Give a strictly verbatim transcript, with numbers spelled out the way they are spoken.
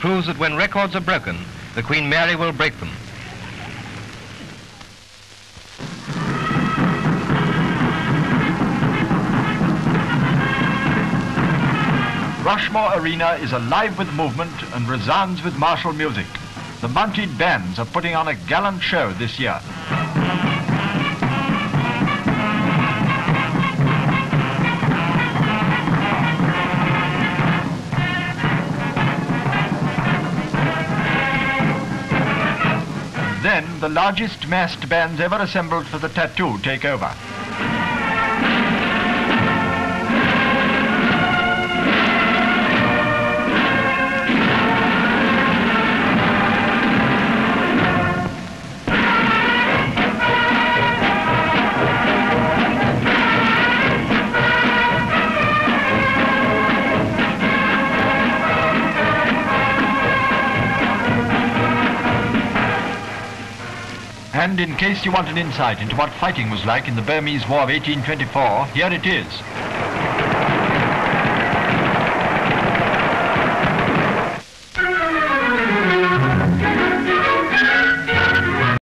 proves that when records are broken, the Queen Mary will break them. Rushmore Arena is alive with movement and resounds with martial music. The mounted bands are putting on a gallant show this year. Then the largest massed bands ever assembled for the tattoo take over. And in case you want an insight into what fighting was like in the Burmese War of eighteen twenty-four, here it is.